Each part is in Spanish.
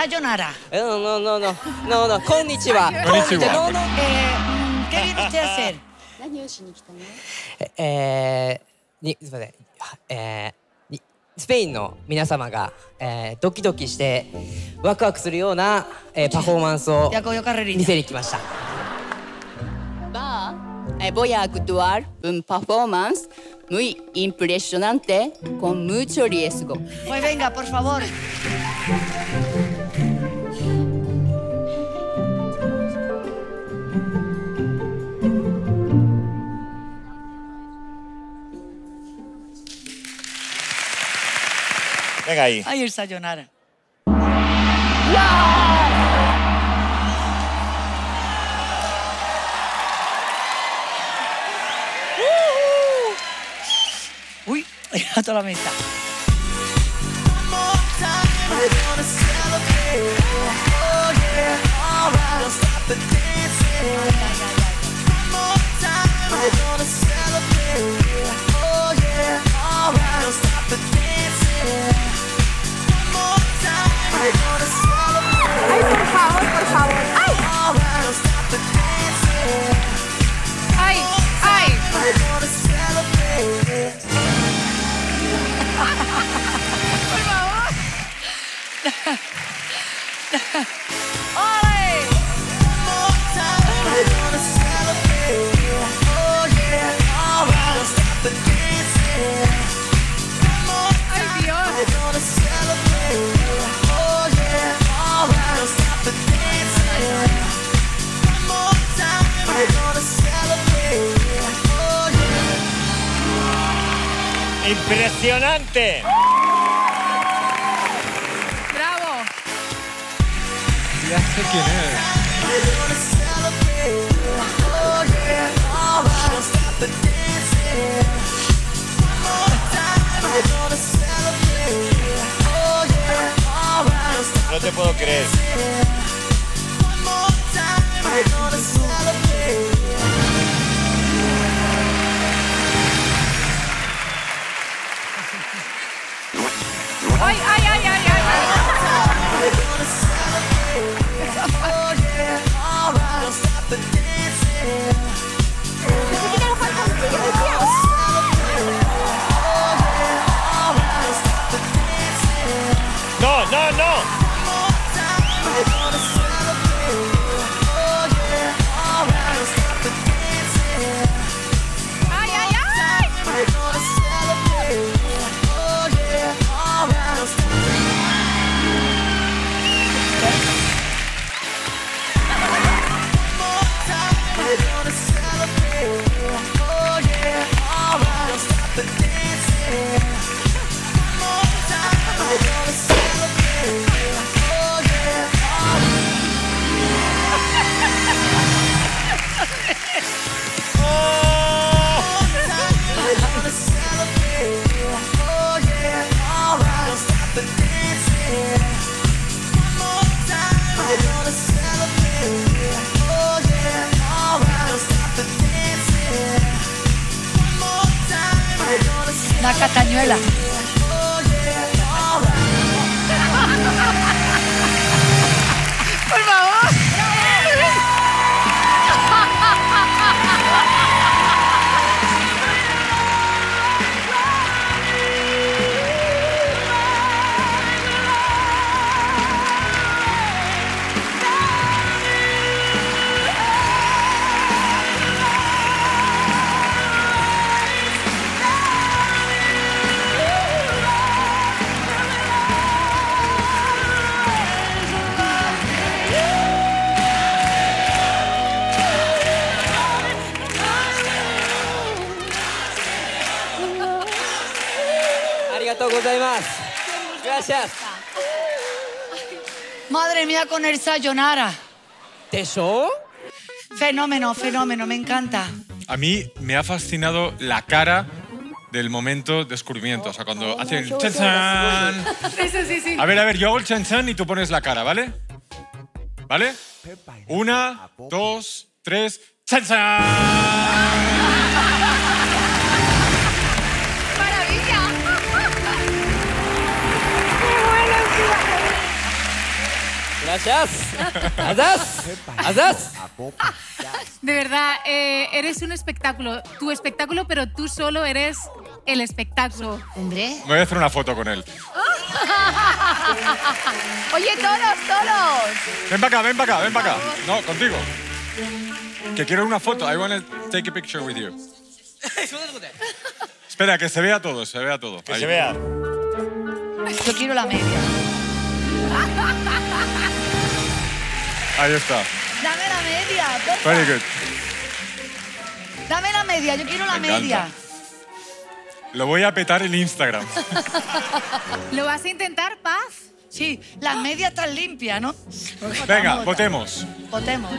Sayonara. No. Konnichiwa. Konnichiwa. ¿Qué viene usted a hacer?スペインの皆様が、ドキドキしてワクワクするような、パフォーマンスを見せに来ました。Voy a actuar un performance muy impresionante con mucho riesgo. Pues venga, por favor. Venga ahí. Ahí el sayonara. ¡Wow! Uy, a toda la mesa. ¡Impresionante! ¡Bravo! Ya sé quién es. No te puedo creer. La Catañuela. Por favor. Gracias. Madre mía, con el sayonara. ¿Eso? Fenómeno, fenómeno, me encanta. A mí me ha fascinado la cara del momento de descubrimiento. O sea, cuando hace el chan-chan. Sí. A ver, yo hago el chan-chan y tú pones la cara, ¿vale? ¿Vale? 1, 2, 3, chan-chan. De verdad, eres un espectáculo. Tu espectáculo, pero tú solo eres el espectáculo. Hombre. Me voy a hacer una foto con él. Oye, todos. Ven para acá. No, contigo. Que quiero una foto. I want to take a picture with you. Espera, que se vea todo, Que ahí. Se vea. Yo quiero la media. Ahí está. Dame la media, porfa. Very good. Dame la media, yo quiero la media. Lo voy a petar en Instagram. ¿Lo vas a intentar, Paz? Sí, la media está limpia, ¿no? Venga, votemos. Votemos.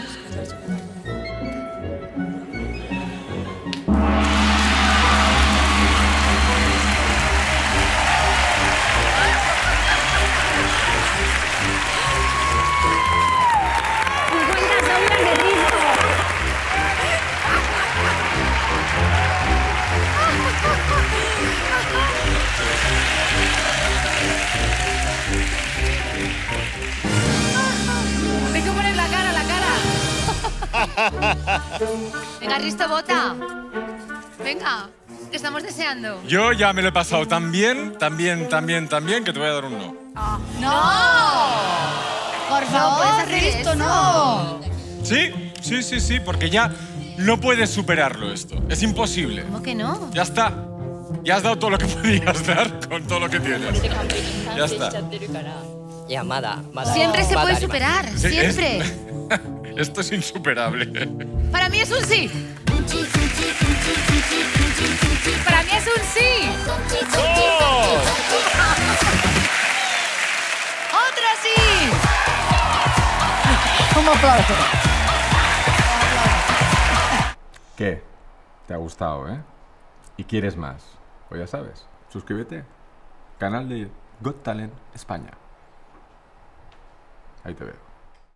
Hay que poner la cara. Venga, Risto, bota. Venga, que estamos deseando. Yo ya me lo he pasado tan bien, que te voy a dar un no. Oh. ¡No! Por favor, no, Risto, no. Sí, porque ya no puedes superarlo esto. Es imposible. ¿Cómo que no? Ya está. Ya has dado todo lo que podías dar con todo lo que tienes. Ya está. Siempre se puede superar, siempre. Esto es insuperable. Para mí es un sí. Para mí es un sí. ¡Oh! ¡Otro sí! Un aplauso. ¿Qué? Te ha gustado, ¿eh? ¿Y quieres más? Pues ya sabes, suscríbete. Canal de Got Talent España. Ahí te veo.